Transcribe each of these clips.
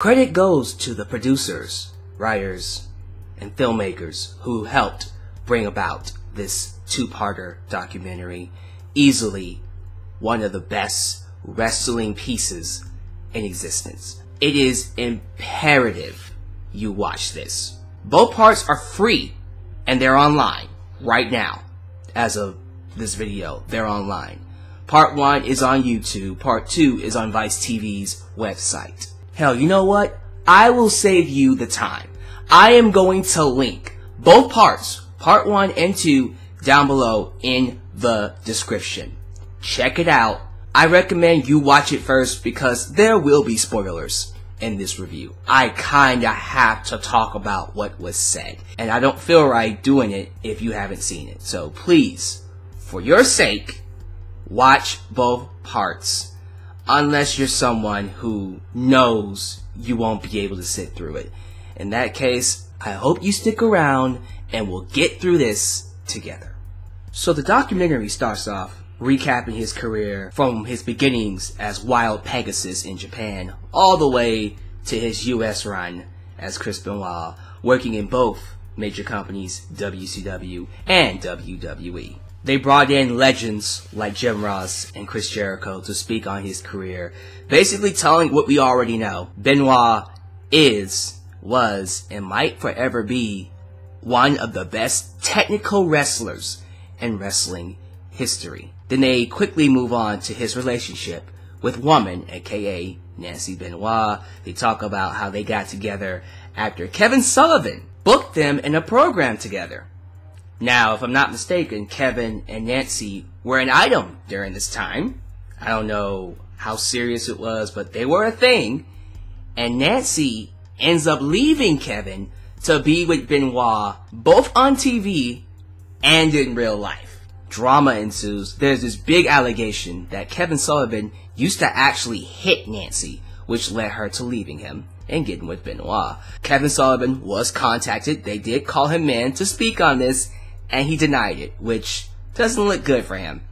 Credit goes to the producers, writers, and filmmakers who helped bring about this two-parter documentary, easily one of the best wrestling pieces in existence. It is imperative you watch this. Both parts are free and they're online right now. As of this video, they're online. Part 1 is on YouTube, part 2 is on Vice TV's website. Hell, you know what? I will save you the time. I am going to link both parts, part 1 and 2, down below in the description. Check it out. I recommend you watch it first because there will be spoilers in this review. I kinda have to talk about what was said, and I don't feel right doing it if you haven't seen it. So please, for your sake, watch both parts. Unless you're someone who knows you won't be able to sit through it. In that case, I hope you stick around and we'll get through this together. So the documentary starts off recapping his career from his beginnings as Wild Pegasus in Japan all the way to his US run as Chris Benoit, working in both major companies, WCW and WWE. They brought in legends like Jim Ross and Chris Jericho to speak on his career, basically telling what we already know. Benoit is, was, and might forever be one of the best technical wrestlers in wrestling history. Then they quickly move on to his relationship with Woman, aka Nancy Benoit. They talk about how they got together after Kevin Sullivan booked them in a program together. Now, if I'm not mistaken, Kevin and Nancy were an item during this time. I don't know how serious it was, but they were a thing. And Nancy ends up leaving Kevin to be with Benoit, both on TV and in real life. Drama ensues. There's this big allegation that Kevin Sullivan used to actually hit Nancy, which led her to leaving him and getting with Benoit. Kevin Sullivan was contacted. They did call him in to speak on this, and he denied it, which doesn't look good for him.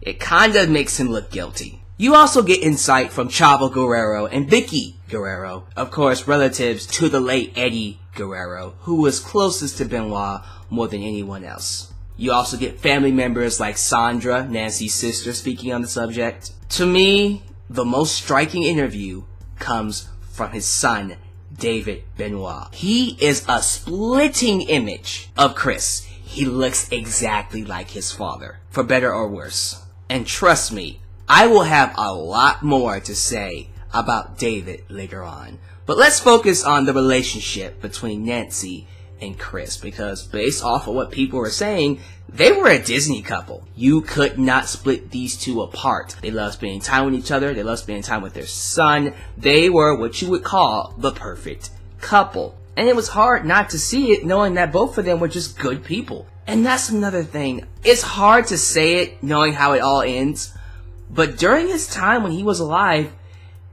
It kinda makes him look guilty. You also get insight from Chavo Guerrero and Vickie Guerrero, of course relatives to the late Eddie Guerrero, who was closest to Benoit more than anyone else. You also get family members like Sandra, Nancy's sister, speaking on the subject. To me, the most striking interview comes from his son, David Benoit. He is a splitting image of Chris. He looks exactly like his father, for better or worse. And trust me, I will have a lot more to say about David later on. But let's focus on the relationship between Nancy and Chris, because based off of what people were saying, they were a Disney couple. You could not split these two apart. They loved spending time with each other. They loved spending time with their son. They were what you would call the perfect couple. And it was hard not to see it, knowing that both of them were just good people. And that's another thing. It's hard to say it, knowing how it all ends. But during his time when he was alive,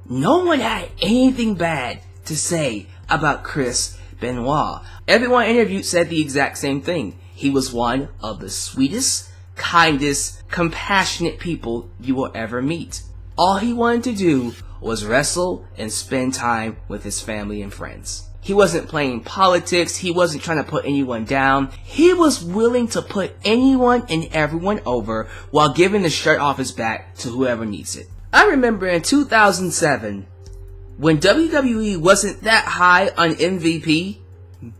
no one had anything bad to say about Chris Benoit. Everyone interviewed said the exact same thing. He was one of the sweetest, kindest, compassionate people you will ever meet. All he wanted to do was wrestle and spend time with his family and friends. He wasn't playing politics, he wasn't trying to put anyone down. He was willing to put anyone and everyone over while giving the shirt off his back to whoever needs it. I remember in 2007, when WWE wasn't that high on MVP,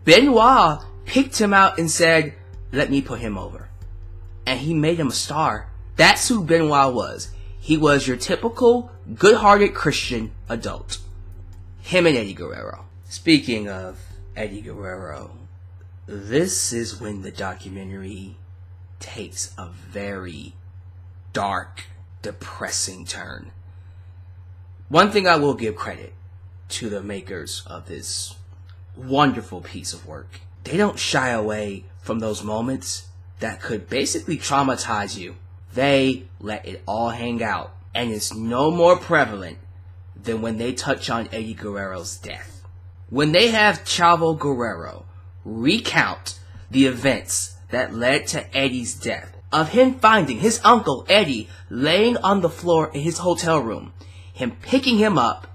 Benoit picked him out and said, "Let me put him over." And he made him a star. That's who Benoit was. He was your typical, good-hearted Christian adult. Him and Eddie Guerrero. Speaking of Eddie Guerrero, this is when the documentary takes a very dark, depressing turn. One thing I will give credit to the makers of this wonderful piece of work. They don't shy away from those moments that could basically traumatize you. They let it all hang out, and it's no more prevalent than when they touch on Eddie Guerrero's death. When they have Chavo Guerrero recount the events that led to Eddie's death, of him finding his uncle Eddie laying on the floor in his hotel room, him picking him up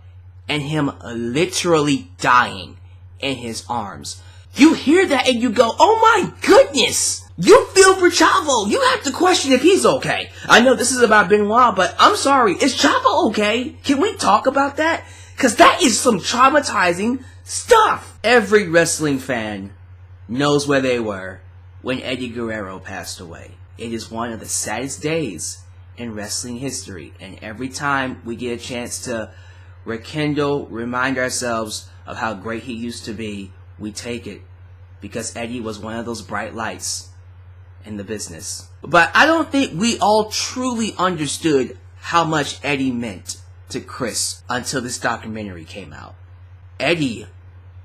and him literally dying in his arms. You hear that and you go, oh my goodness! You feel for Chavo! You have to question if he's okay. I know this is about Benoit, but I'm sorry, is Chavo okay? Can we talk about that? Because that is some traumatizing stuff! Every wrestling fan knows where they were when Eddie Guerrero passed away. It is one of the saddest days in wrestling history, and every time we get a chance to rekindle, remind ourselves of how great he used to be, we take it, because Eddie was one of those bright lights in the business. But I don't think we all truly understood how much Eddie meant to Chris until this documentary came out. Eddie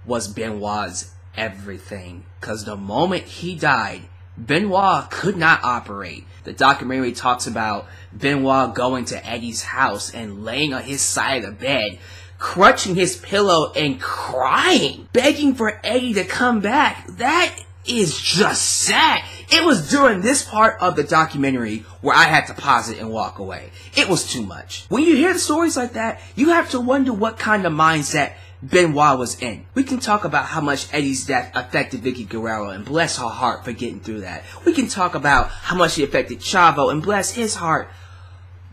was Benoit's everything, because the moment he died, Benoit could not operate. The documentary talks about Benoit going to Eddie's house and laying on his side of the bed, crutching his pillow and crying, begging for Eddie to come back. That is just sad. It was during this part of the documentary where I had to pause it and walk away. It was too much. When you hear stories like that, you have to wonder what kind of mindset Benoit was in. We can talk about how much Eddie's death affected Vickie Guerrero, and bless her heart for getting through that. We can talk about how much it affected Chavo, and bless his heart.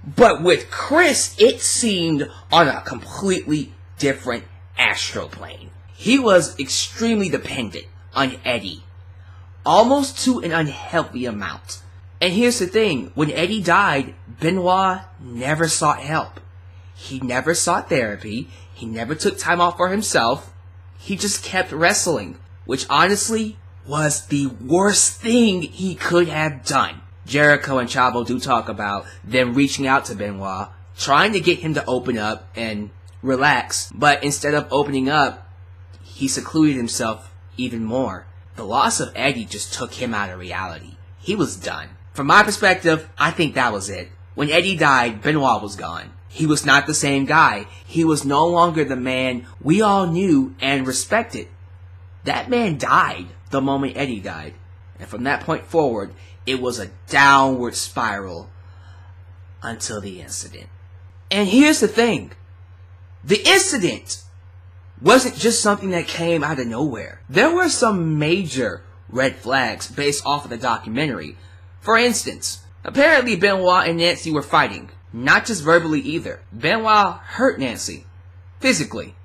But with Chris, it seemed on a completely different astral plane. He was extremely dependent on Eddie, almost to an unhealthy amount. And here's the thing, when Eddie died, Benoit never sought help. He never sought therapy. He never took time off for himself. He just kept wrestling, which honestly was the worst thing he could have done. Jericho and Chavo do talk about them reaching out to Benoit, trying to get him to open up and relax, but instead of opening up, he secluded himself even more. The loss of Eddie just took him out of reality. He was done. From my perspective, I think that was it. When Eddie died, Benoit was gone. He was not the same guy. He was no longer the man we all knew and respected. That man died the moment Eddie died. And from that point forward, it was a downward spiral until the incident. And here's the thing. The incident wasn't just something that came out of nowhere. There were some major red flags based off of the documentary. For instance, apparently Benoit and Nancy were fighting. Not just verbally either. Benoit hurt Nancy, physically.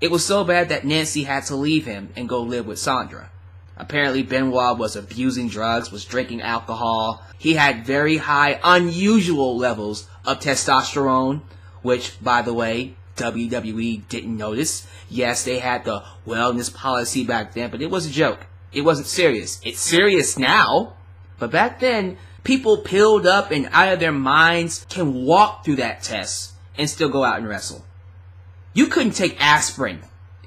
It was so bad that Nancy had to leave him and go live with Sandra. Apparently Benoit was abusing drugs, was drinking alcohol. He had very high, unusual levels of testosterone, which, by the way, WWE didn't notice. Yes, they had the wellness policy back then, but it was a joke. It wasn't serious. It's serious now, but back then, people peeled up and out of their minds can walk through that test and still go out and wrestle. You couldn't take aspirin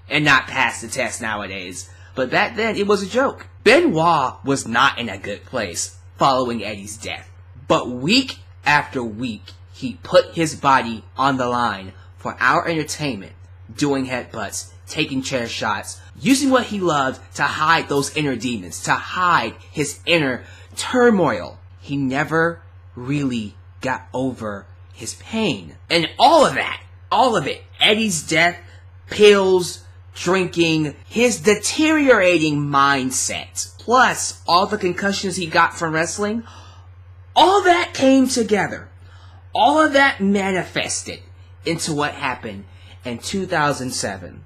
and not pass the test nowadays, but back then it was a joke. Benoit was not in a good place following Eddie's death, but week after week he put his body on the line for our entertainment, doing headbutts, taking chair shots, using what he loved to hide those inner demons, to hide his inner turmoil. He never really got over his pain. And all of it, Eddie's death, pills, drinking, his deteriorating mindset, plus all the concussions he got from wrestling, all that came together. All of that manifested into what happened in 2007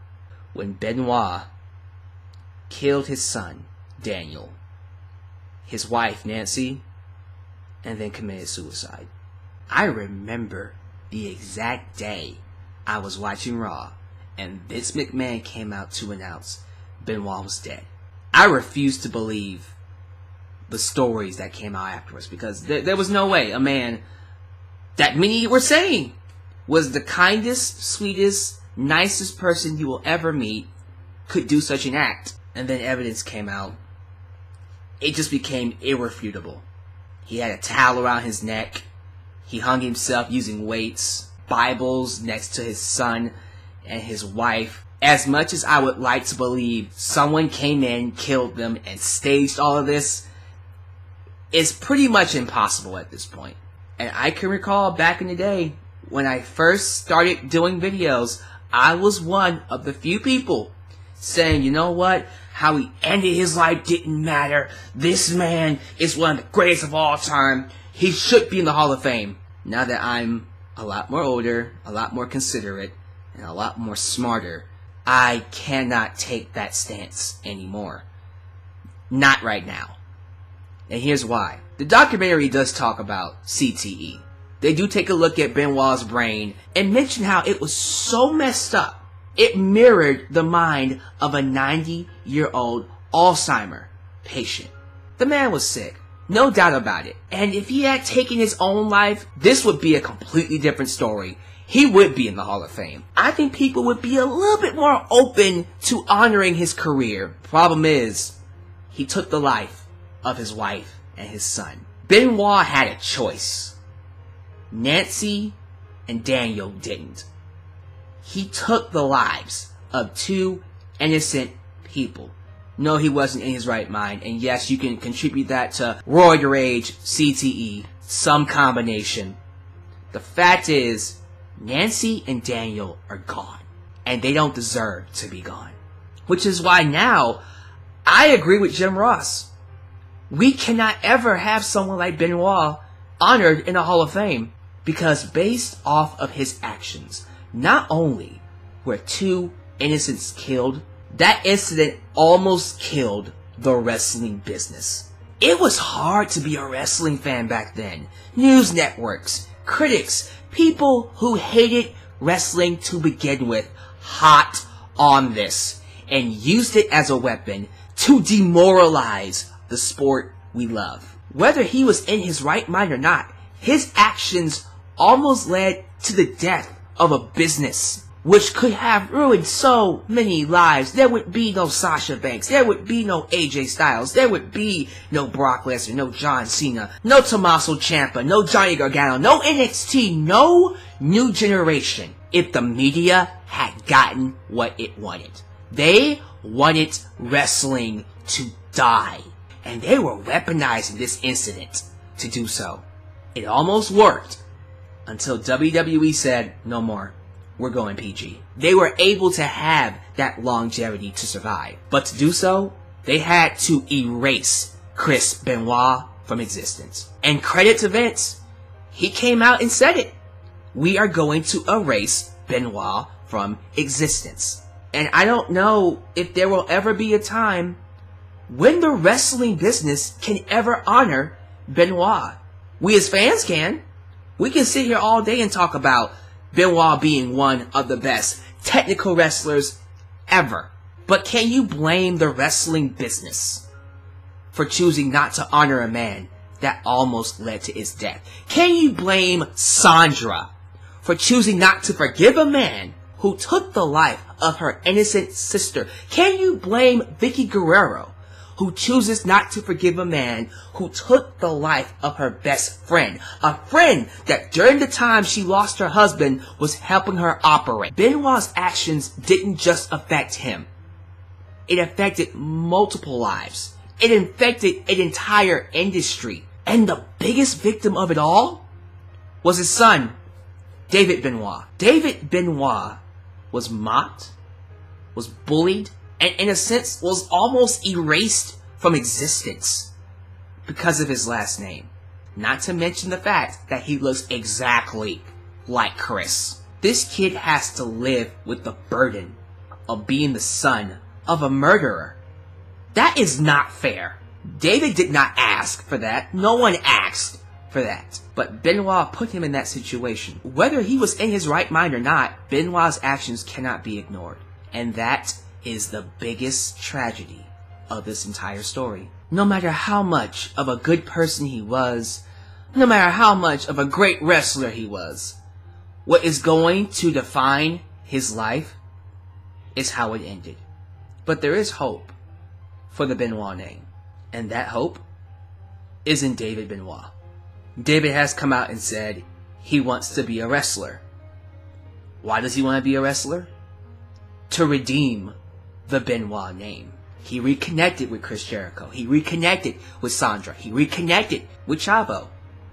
when Benoit killed his son, Daniel, his wife, Nancy, and then committed suicide. I remember the exact day I was watching Raw and Vince McMahon came out to announce Benoit was dead. I refused to believe the stories that came out afterwards, because there was no way a man that many were saying was the kindest, sweetest, nicest person you will ever meet could do such an act. And then evidence came out. It just became irrefutable. He had a towel around his neck. He hung himself using weights, Bibles next to his son and his wife. As much as I would like to believe someone came in, killed them, and staged all of this, it's pretty much impossible at this point. And I can recall back in the day when I first started doing videos, I was one of the few people saying, you know what, how he ended his life didn't matter. This man is one of the greatest of all time. He should be in the Hall of Fame. Now that I'm a lot more older, a lot more considerate, and a lot more smarter, I cannot take that stance anymore. Not right now. And here's why. The documentary does talk about CTE. They do take a look at Benoit's brain and mention how it was so messed up. It mirrored the mind of a 90-year-old Alzheimer patient. The man was sick, no doubt about it. And if he had taken his own life, this would be a completely different story. He would be in the Hall of Fame. I think people would be a little bit more open to honoring his career. Problem is, he took the life of his wife and his son. Benoit had a choice. Nancy and Daniel didn't. He took the lives of two innocent people. No, he wasn't in his right mind. And yes, you can contribute that to Roy Your Age, CTE, some combination. The fact is, Nancy and Daniel are gone. And they don't deserve to be gone. Which is why now, I agree with Jim Ross. We cannot ever have someone like Benoit honored in the Hall of Fame. Because based off of his actions, not only were two innocents killed, that incident almost killed the wrestling business. It was hard to be a wrestling fan back then. News networks, critics, people who hated wrestling to begin with, hot on this, and used it as a weapon to demoralize the sport we love. Whether he was in his right mind or not, his actions almost led to the death of a business, which could have ruined so many lives. There would be no Sasha Banks, there would be no AJ Styles, there would be no Brock Lesnar, no John Cena, no Tommaso Ciampa, no Johnny Gargano, no NXT, no new generation, if the media had gotten what it wanted. They wanted wrestling to die, and they were weaponizing this incident to do so. It almost worked, until WWE said, no more, we're going PG. They were able to have that longevity to survive. But to do so, they had to erase Chris Benoit from existence. And credit to Vince, he came out and said it. We are going to erase Benoit from existence. And I don't know if there will ever be a time when the wrestling business can ever honor Benoit. We as fans can. We can sit here all day and talk about Benoit being one of the best technical wrestlers ever. But can you blame the wrestling business for choosing not to honor a man that almost led to his death? Can you blame Sandra for choosing not to forgive a man who took the life of her innocent sister? Can you blame Vickie Guerrero, who chooses not to forgive a man who took the life of her best friend? A friend that during the time she lost her husband was helping her operate. Benoit's actions didn't just affect him. It affected multiple lives. It infected an entire industry. And the biggest victim of it all was his son, David Benoit. David Benoit was mocked, was bullied, and in a sense was almost erased from existence because of his last name. Not to mention the fact that he looks exactly like Chris. This kid has to live with the burden of being the son of a murderer. That is not fair. David did not ask for that. No one asked for that. But Benoit put him in that situation. Whether he was in his right mind or not, Benoit's actions cannot be ignored. And that is the biggest tragedy of this entire story. No matter how much of a good person he was, no matter how much of a great wrestler he was, what is going to define his life is how it ended. But there is hope for the Benoit name, and that hope is in David Benoit. David has come out and said he wants to be a wrestler. Why does he want to be a wrestler? To redeem the Benoit name. He reconnected with Chris Jericho. He reconnected with Sandra. He reconnected with Chavo.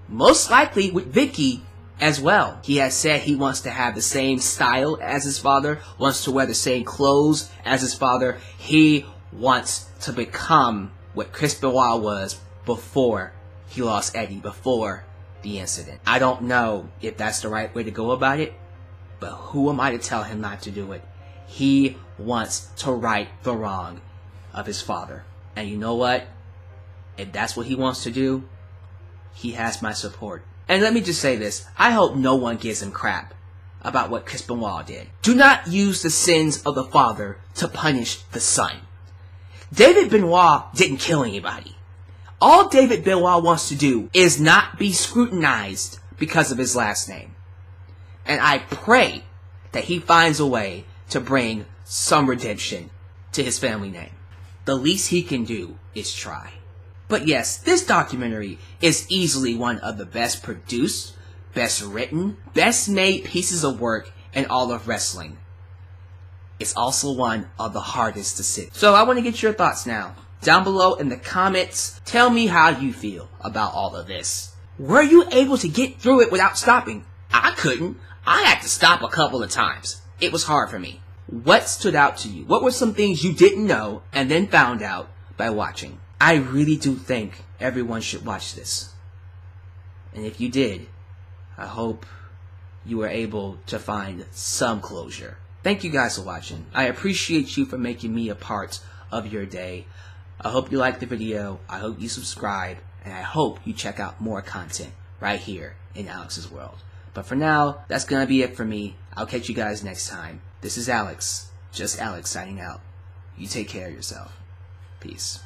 Most likely with Vickie as well. He has said he wants to have the same style as his father, wants to wear the same clothes as his father. He wants to become what Chris Benoit was before he lost Eddie, before the incident. I don't know if that's the right way to go about it, but who am I to tell him not to do it? He wants to right the wrong of his father. And you know what? If that's what he wants to do, he has my support. And let me just say this, I hope no one gives him crap about what Chris Benoit did. Do not use the sins of the father to punish the son. David Benoit didn't kill anybody. All David Benoit wants to do is not be scrutinized because of his last name. And I pray that he finds a way to bring some redemption to his family name. The least he can do is try. But yes, this documentary is easily one of the best produced, best written, best made pieces of work in all of wrestling. It's also one of the hardest to sit. So I want to get your thoughts now. Down below in the comments, tell me how you feel about all of this. Were you able to get through it without stopping? I couldn't. I had to stop a couple of times. It was hard for me. What stood out to you? What were some things you didn't know and then found out by watching? I really do think everyone should watch this. And if you did, I hope you were able to find some closure. Thank you guys for watching. I appreciate you for making me a part of your day. I hope you liked the video. I hope you subscribe. And I hope you check out more content right here in Alex's World. But for now, that's going to be it for me. I'll catch you guys next time. This is Alex, just Alex, signing out. You take care of yourself. Peace.